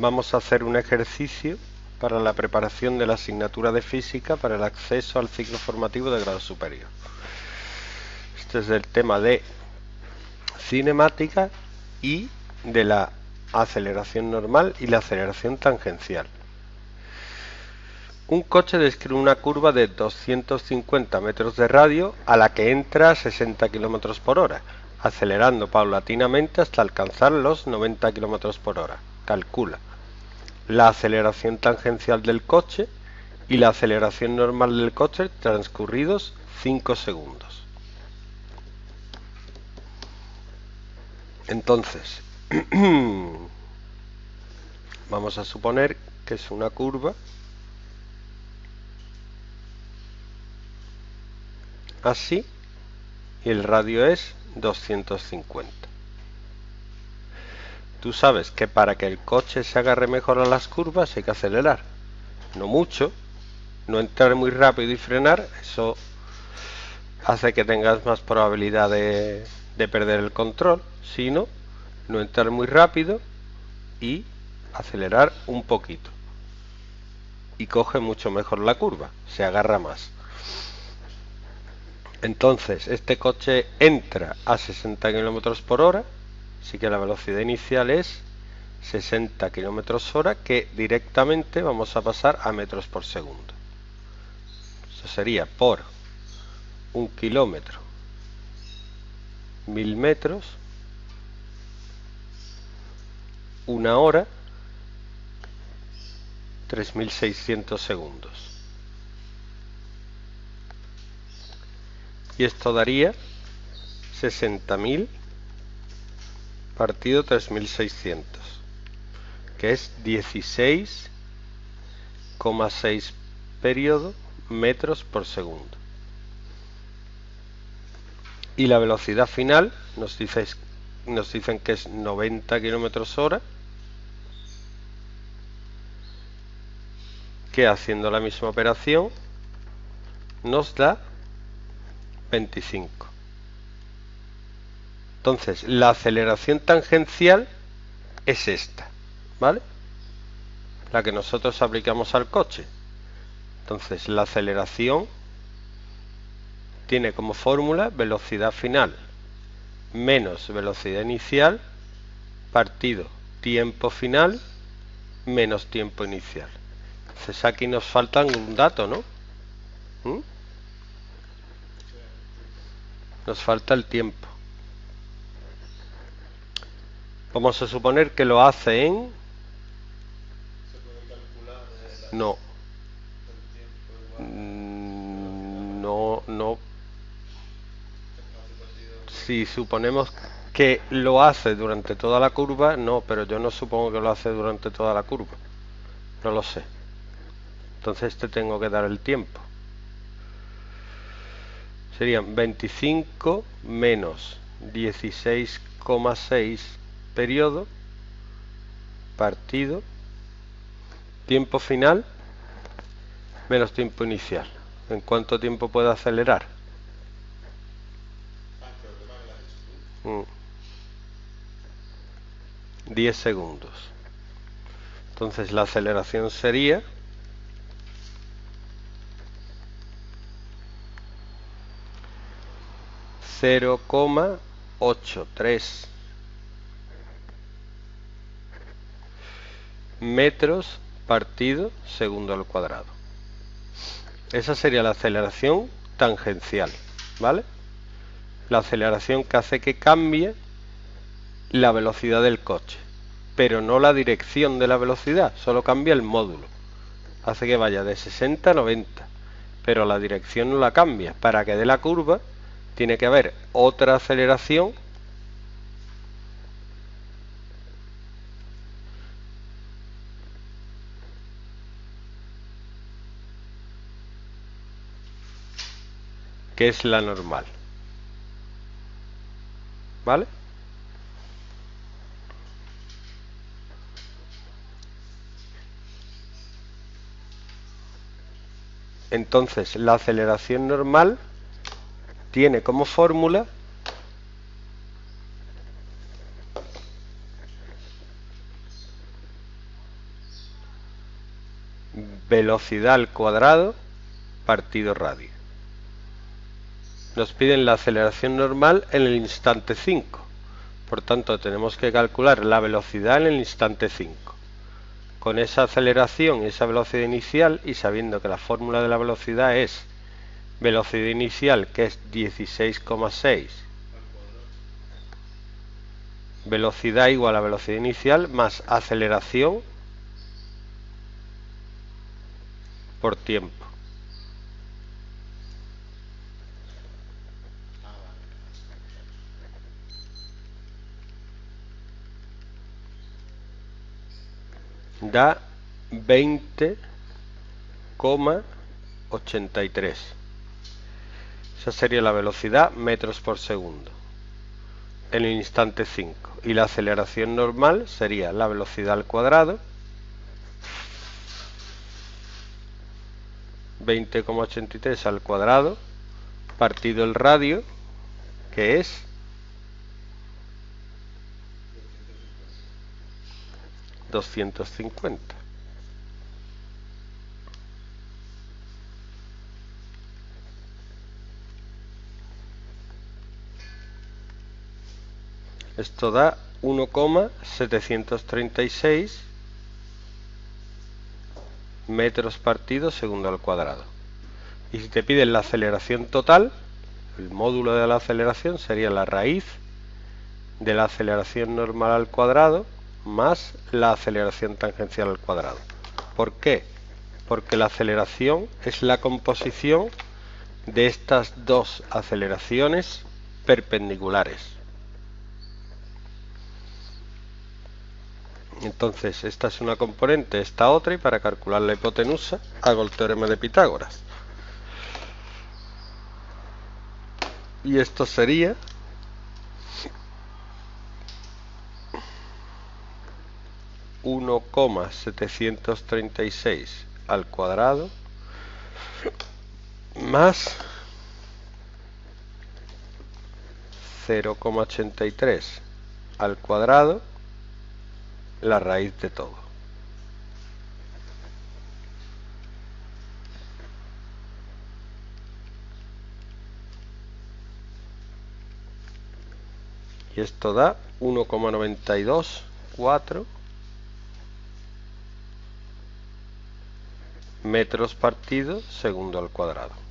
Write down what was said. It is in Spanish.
Vamos a hacer un ejercicio para la preparación de la asignatura de física para el acceso al ciclo formativo de grado superior. Este es el tema de cinemática y de la aceleración normal y la aceleración tangencial. Un coche describe una curva de 250 metros de radio a la que entra a 60 km por hora, acelerando paulatinamente hasta alcanzar los 90 km por hora. Calcula la aceleración tangencial del coche y la aceleración normal del coche transcurridos 5 segundos. Entonces, vamos a suponer que es una curva así y el radio es 250. Tú sabes que para que el coche se agarre mejor a las curvas hay que acelerar, no mucho, no entrar muy rápido y frenar. Eso hace que tengas más probabilidad de perder el control, sino no entrar muy rápido y acelerar un poquito, y coge mucho mejor la curva, se agarra más. Entonces, este coche entra a 60 km por hora, así que la velocidad inicial es 60 km hora, que directamente vamos a pasar a metros por segundo. Eso sería por 1 kilómetro, 1000 metros, una hora, 3600 segundos. Y esto daría 60.000 partido 3.600, que es 16,6 periodo metros por segundo. Y la velocidad final nos dicen que es 90 km hora, que haciendo la misma operación nos da 25. Entonces, la aceleración tangencial es esta, ¿vale? La que nosotros aplicamos al coche. Entonces, la aceleración tiene como fórmula velocidad final menos velocidad inicial partido tiempo final menos tiempo inicial. Entonces, aquí nos falta un dato, ¿no? Nos falta el tiempo. Vamos a suponer que lo hace en... No. No. Si suponemos que lo hace durante toda la curva, no, pero yo no supongo que lo hace durante toda la curva. No lo sé. Entonces te tengo que dar el tiempo. Serían 25 menos 16,6 periodo partido tiempo final menos tiempo inicial. ¿En cuánto tiempo puedo acelerar? Ah, 10 segundos. Entonces la aceleración sería 0,83 metros partido segundo al cuadrado. Esa sería la aceleración tangencial, ¿vale? La aceleración que hace que cambie la velocidad del coche, pero no la dirección de la velocidad, solo cambia el módulo. Hace que vaya de 60 a 90, pero la dirección no la cambia. Para que dé la curva tiene que haber otra aceleración que es la normal, ¿vale? Entonces, la aceleración normal tiene como fórmula velocidad al cuadrado partido radio. Nos piden la aceleración normal en el instante 5. Por tanto, tenemos que calcular la velocidad en el instante 5. Con esa aceleración y esa velocidad inicial, y sabiendo que la fórmula de la velocidad es velocidad inicial, que es 16,6, velocidad igual a velocidad inicial más aceleración por tiempo. Da 20,83. Esa sería la velocidad metros por segundo en el instante 5. Y la aceleración normal sería la velocidad al cuadrado, 20,83 al cuadrado, partido el radio, que es 250. Esto da 1,736 metros partidos segundo al cuadrado. Y si te piden la aceleración total, el módulo de la aceleración sería la raíz de la aceleración normal al cuadrado más la aceleración tangencial al cuadrado. ¿Por qué? Porque la aceleración es la composición de estas dos aceleraciones perpendiculares. Entonces, esta es una componente, esta otra, y para calcular la hipotenusa hago el teorema de Pitágoras. Y esto sería 1,736 al cuadrado más 0,83 al cuadrado, la raíz de todo. Y esto da 1,924 metros partidos segundo al cuadrado.